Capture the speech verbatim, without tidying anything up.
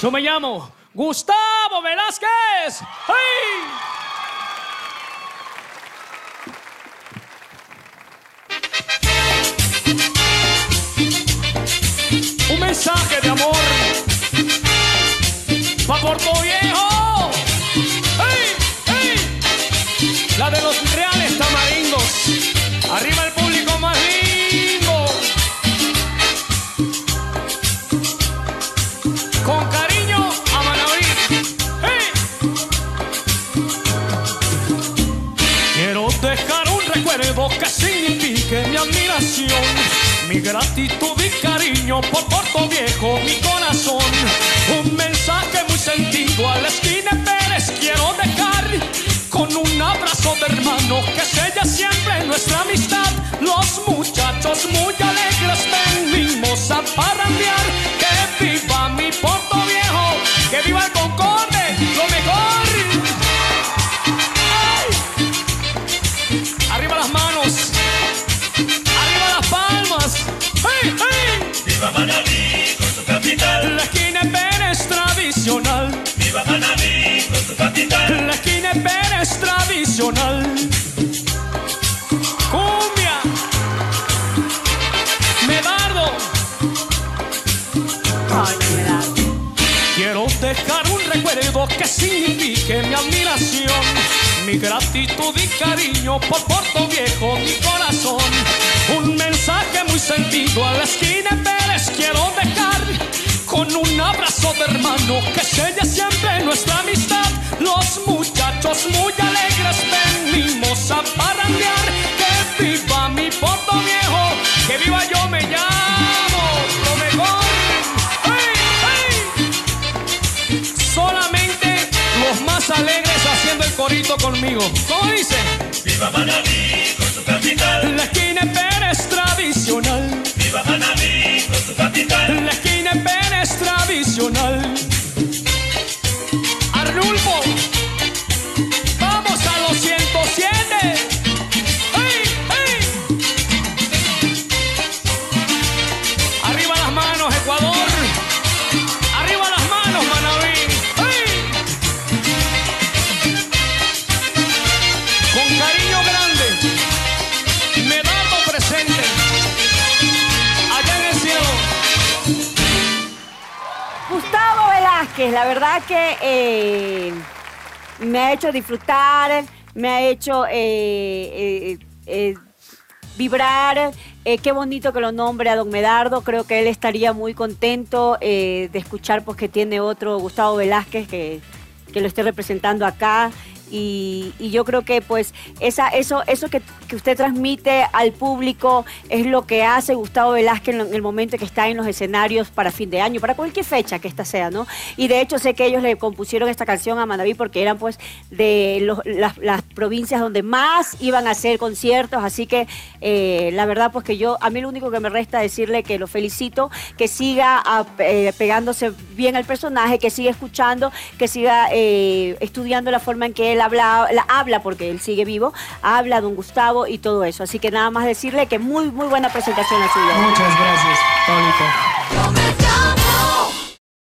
Yo me llamo Gustavo Velázquez. ¡Ay! Un mensaje de amor pa' Portoviejo. ¡Hey! ¡Hey! La de los reales tamarindos. Arriba el público más lindo. Con cariño a Manabí. ¡Hey! Quiero dejar un recuerdo que signifique mi admiración, mi gratitud y cariño por Portoviejo, mi corazón. Un mensaje muy sentido a la esquina de Pérez quiero dejar, con un abrazo de hermano que sella siempre nuestra amistad. Los muchachos muy alegres venimos a parrandear. Que viva mi Portoviejo, que viva el concorde, lo mejor. ¡Ay! Arriba las manos. ¡Hey, hey! ¡Viva Manabí con su capital! La esquina Pérez tradicional. ¡Viva Manabí con su capital! La esquina Pérez tradicional. ¡Cumbia! ¡Medardo! Quiero dejar un recuerdo que signifique mi admiración, mi gratitud y cariño por Portoviejo, mi corazón. Un mensaje muy sentido a la esquina Pérez quiero dejar, con un abrazo de hermano que sella siempre nuestra amistad. Los muchachos muy alegres venimos a parrandear. Que viva mi Portoviejo, que viva yo me llamo, lo mejor. ¡Hey, hey! Solamente los más alegres haciendo el corito conmigo. ¿Cómo dice? Viva Manabí con su capital. La esquina Pérez tradicional. ¡Viva Manabí con su capital! La esquina Pérez tradicional. ¡Arnulfo! ¡Vamos a los ciento siete! ¡Hey, hey! ¡Arriba las manos, Ecuador! ¡Arriba las manos, Manabí! ¡Hey! ¡Con cariño grande! ¡Me da! Gustavo Velázquez, la verdad que eh, me ha hecho disfrutar, me ha hecho eh, eh, eh, vibrar. Eh, qué bonito que lo nombre a Don Medardo. Creo que él estaría muy contento eh, de escuchar, pues, que tiene otro Gustavo Velázquez que, que lo esté representando acá. Y, y yo creo que, pues, esa, eso, eso que, que usted transmite al público es lo que hace Gustavo Velázquez en el momento que está en los escenarios para fin de año, para cualquier fecha que esta sea, ¿no? Y de hecho sé que ellos le compusieron esta canción a Manabí porque eran, pues, de los, las, las provincias donde más iban a hacer conciertos. Así que eh, la verdad, pues, que yo, a mí lo único que me resta decirle que lo felicito, que siga a, eh, pegándose bien al personaje, que siga escuchando, que siga eh, estudiando la forma en que él Habla, la, habla porque él sigue vivo, habla Don Gustavo y todo eso. Así que nada más decirle que muy, muy buena presentación la suya. Muchas gracias, Paulita.